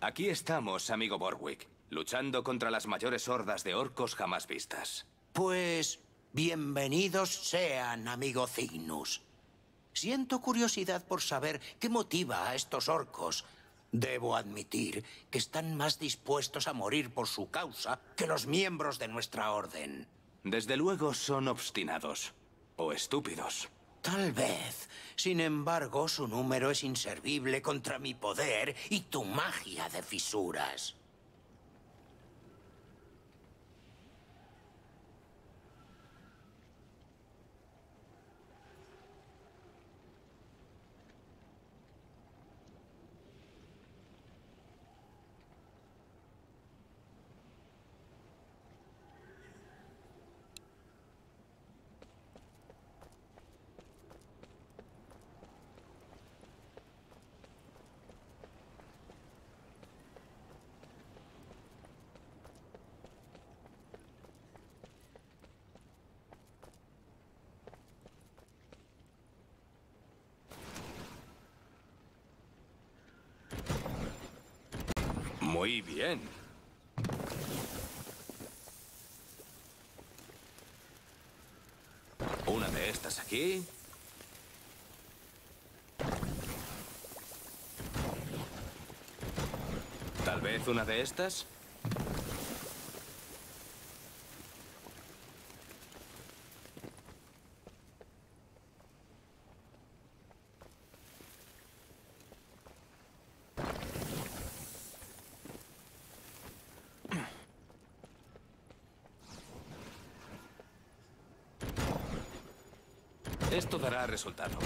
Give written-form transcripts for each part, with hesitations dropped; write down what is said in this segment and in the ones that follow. Aquí estamos, amigo Borwick, luchando contra las mayores hordas de orcos jamás vistas. Pues bienvenidos sean, amigo Cygnus. Siento curiosidad por saber qué motiva a estos orcos. Debo admitir que están más dispuestos a morir por su causa que los miembros de nuestra orden. Desde luego son obstinados. O estúpidos. Tal vez. Sin embargo, su número es inservible contra mi poder y tu magia de fisuras. Muy bien. Una de estas aquí. Tal vez una de estas. Esto dará resultado.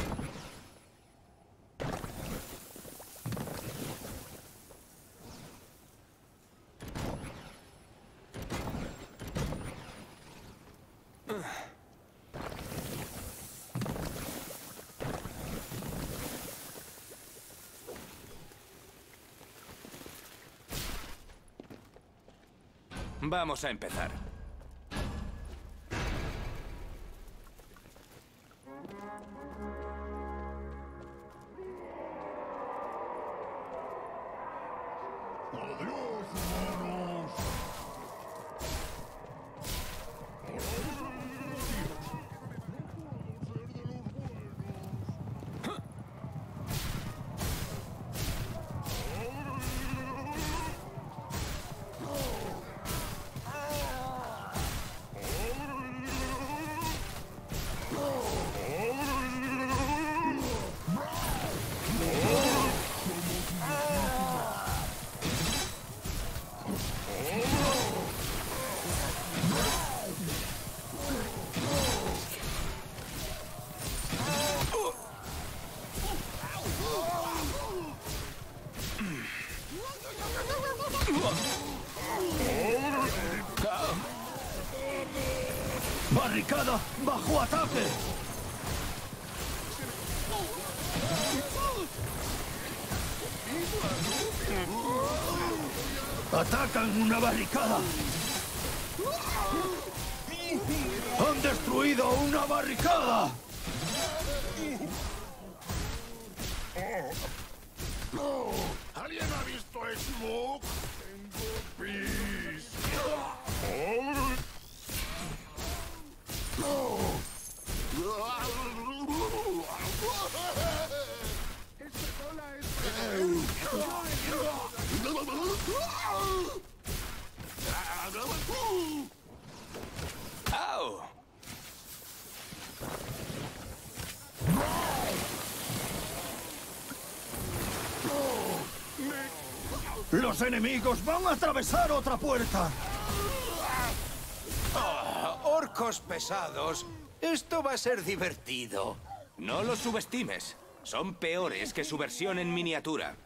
Vamos a empezar. ¡Barricada bajo ataque! ¡Atacan una barricada! ¡Han destruido una barricada! ¿Alguien ha visto a Smoke? ¡Au! Los enemigos van a atravesar otra puerta. Orcos pesados. Esto va a ser divertido. No los subestimes. Son peores que su versión en miniatura.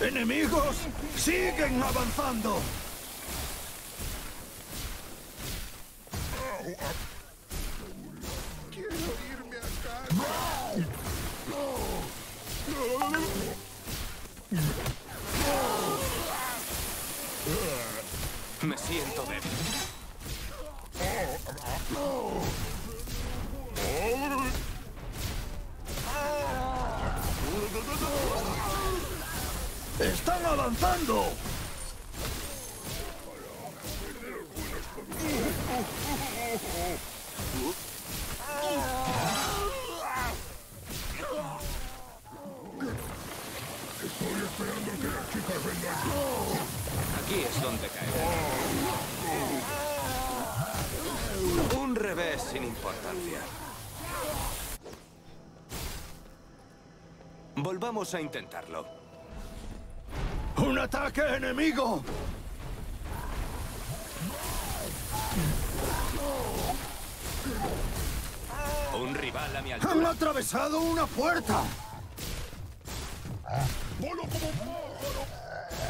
¡Enemigos! ¡Siguen avanzando! Quiero irme a casa. ¡Está avanzando! Estoy esperando que las chicas vengan. Aquí es donde cae. Un revés sin importancia. Volvamos a intentarlo. ¡Un ataque enemigo! Un rival a mi altura. ¡Han atravesado una puerta!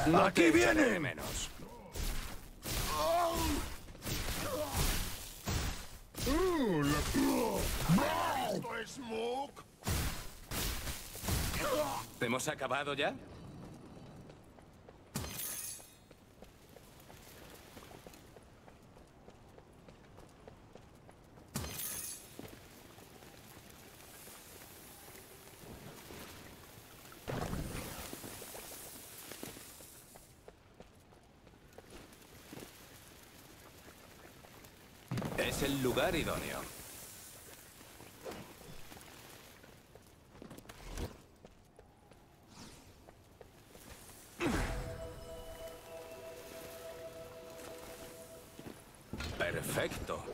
No. ¡Aquí viene! Menos. ¿Hemos acabado ya? Es el lugar idóneo. Perfecto.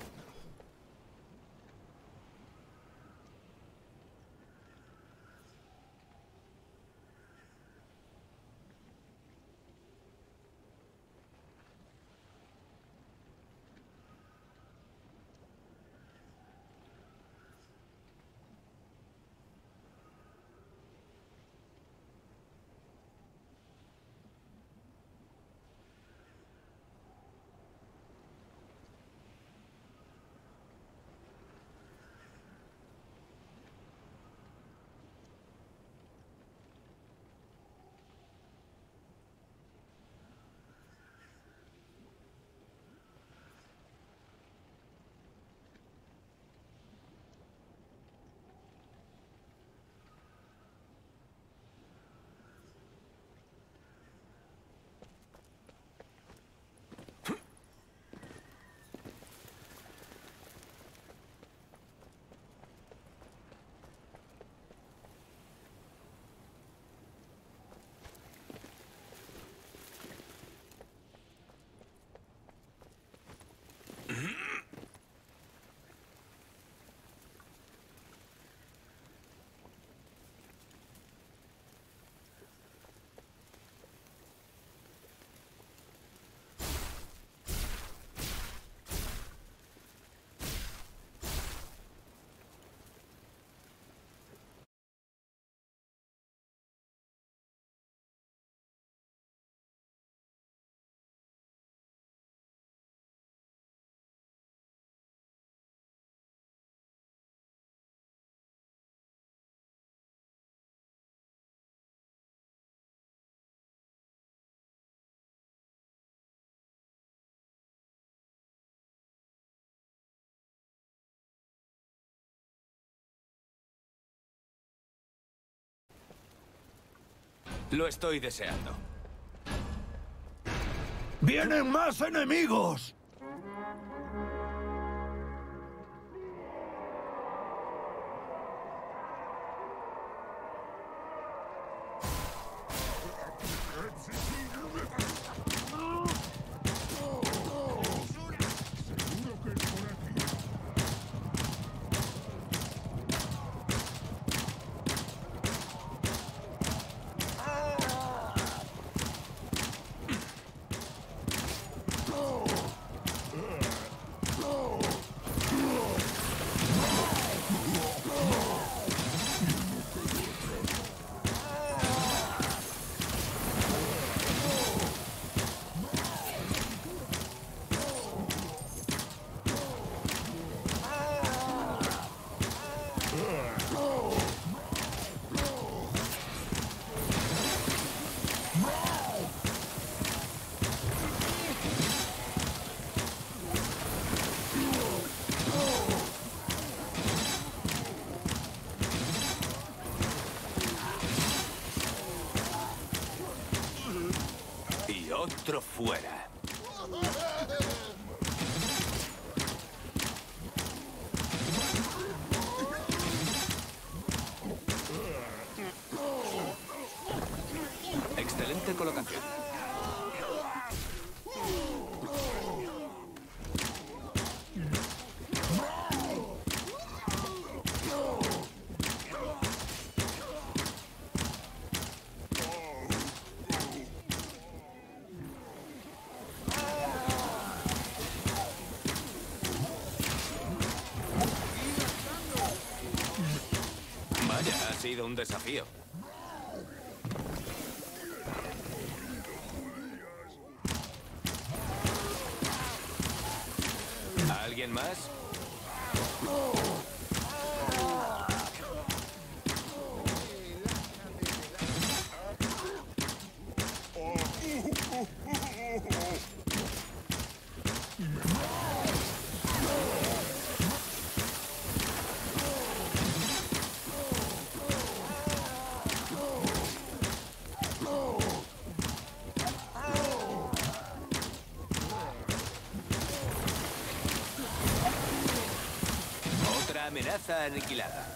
Lo estoy deseando. ¡Vienen más enemigos! monstruo fuera. Excelente colocación. Vaya, ha sido un desafío. ¿Alguien más? Amenaza aniquilada.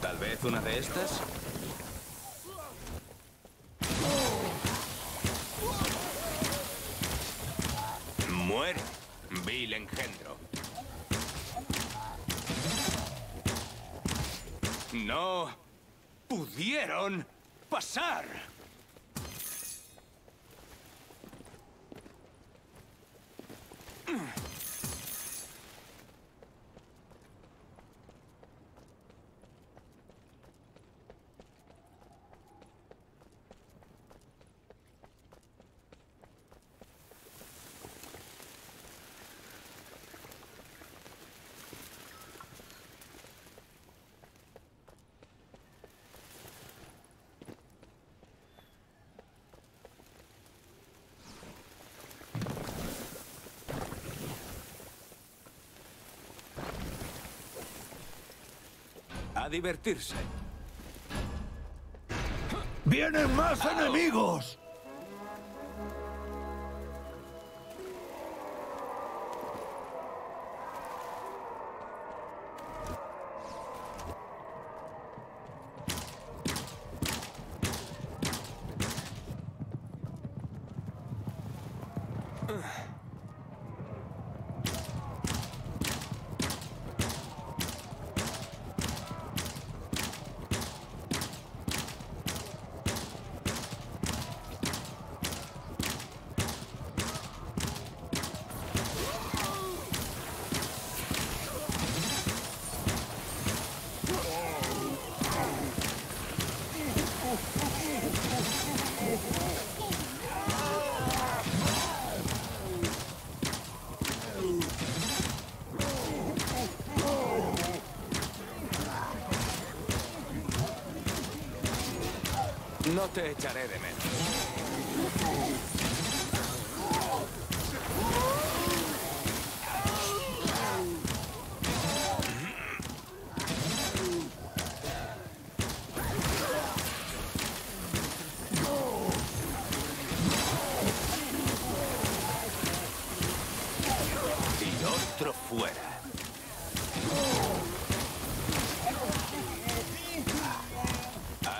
Tal vez una de estas. Muere, vil engendro. No pudieron pasar. A divertirse. ¡Vienen más enemigos! No te echaré de menos. Y otro fuera.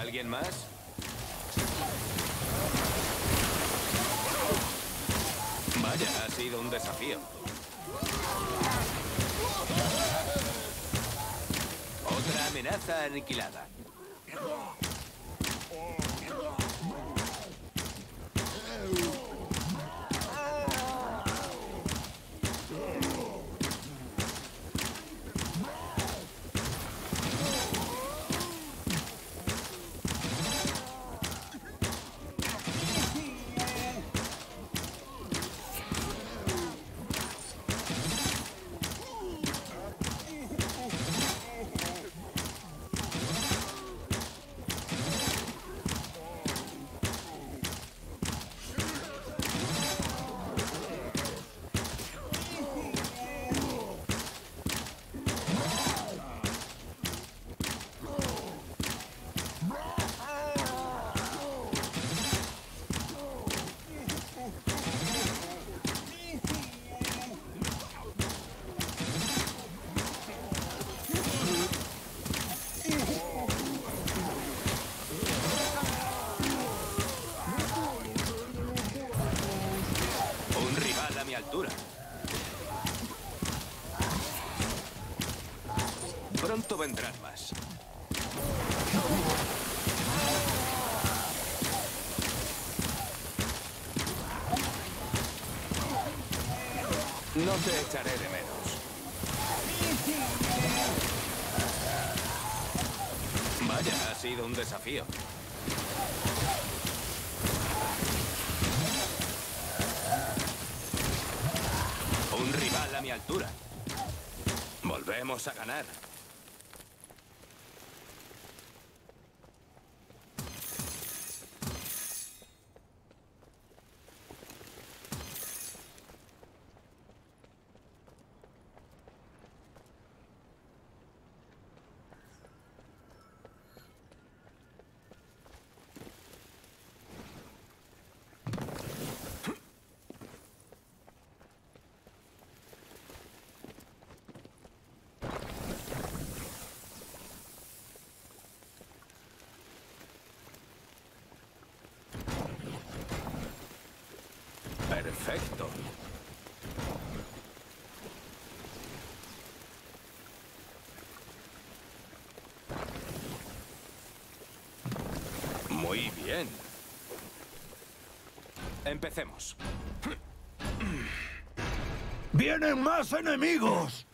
¿Alguien más? Vaya, ha sido un desafío. Otra amenaza aniquilada. captura. Pronto vendrán más. No te echaré de menos. Vaya, ha sido un desafío. Un rival a mi altura. Volvemos a ganar. Perfecto. Muy bien. Empecemos. ¡Vienen más enemigos!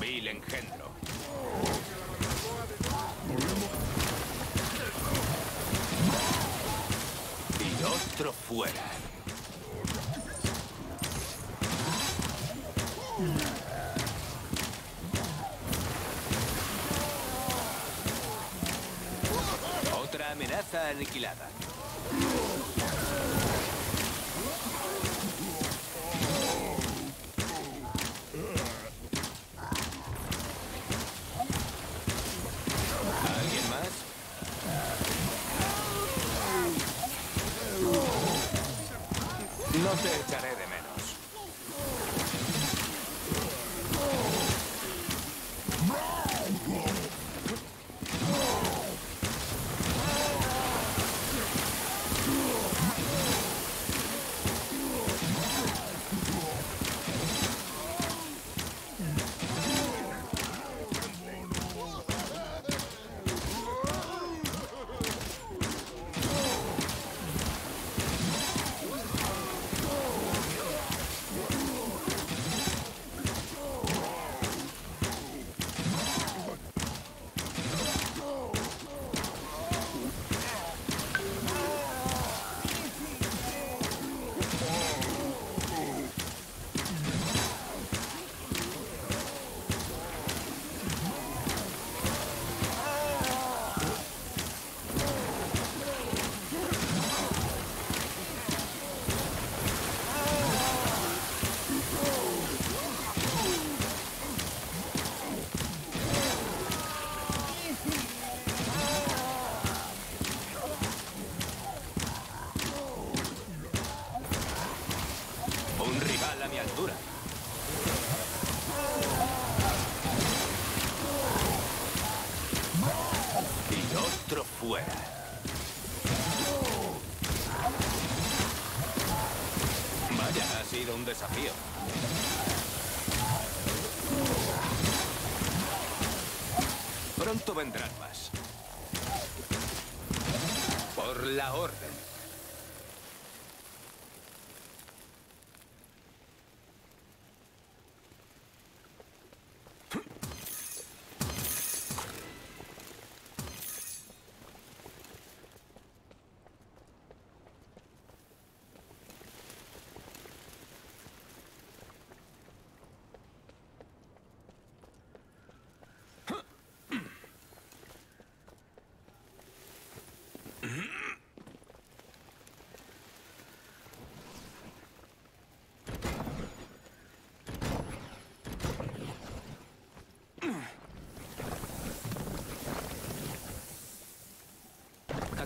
Vil engendro. Y otro fuera. Otra amenaza aniquilada. No te echaré de menos. Vaya, ha sido un desafío. Pronto vendrán más. Por la orden.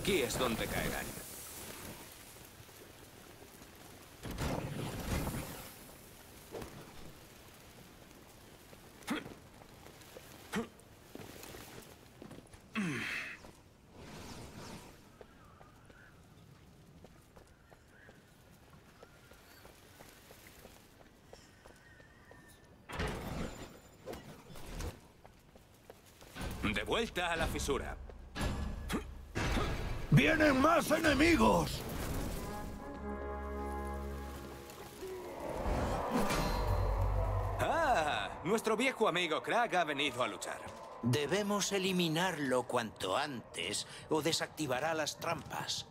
Aquí es donde caerán. De vuelta a la fisura. ¡Vienen más enemigos! ¡Ah! Nuestro viejo amigo Krag ha venido a luchar. Debemos eliminarlo cuanto antes o desactivará las trampas.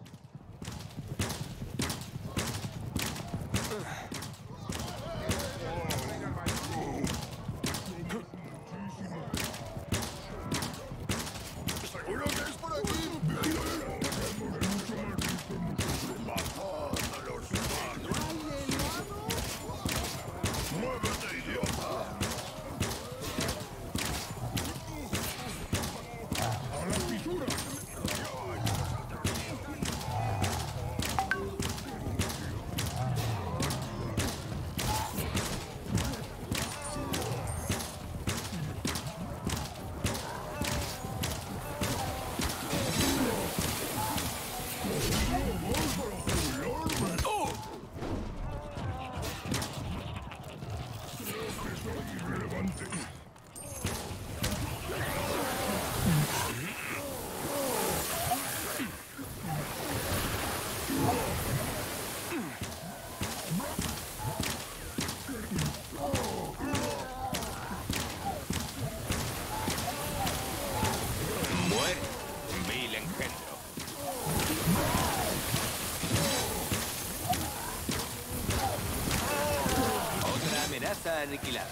Aniquilada.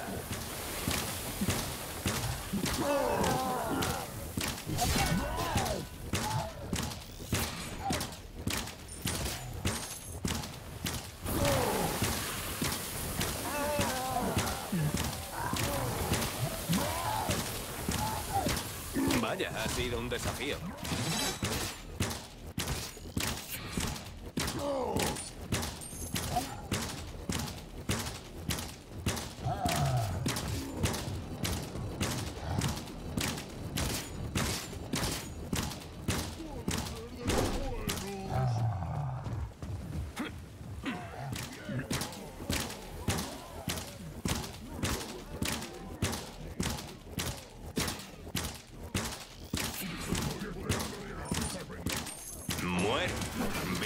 Vaya, ha sido un desafío.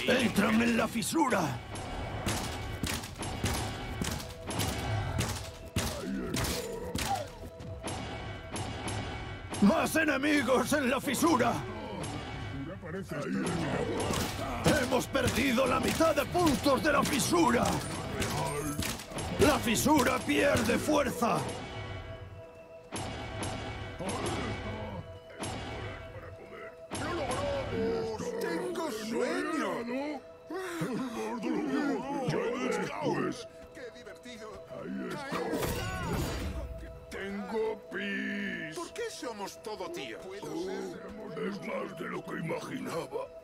¡Entrame en la fisura! ¡Más enemigos en la fisura! ¡Hemos perdido la mitad de puntos de la fisura! ¡La fisura pierde fuerza! Todo tío. Es más de lo que imaginaba.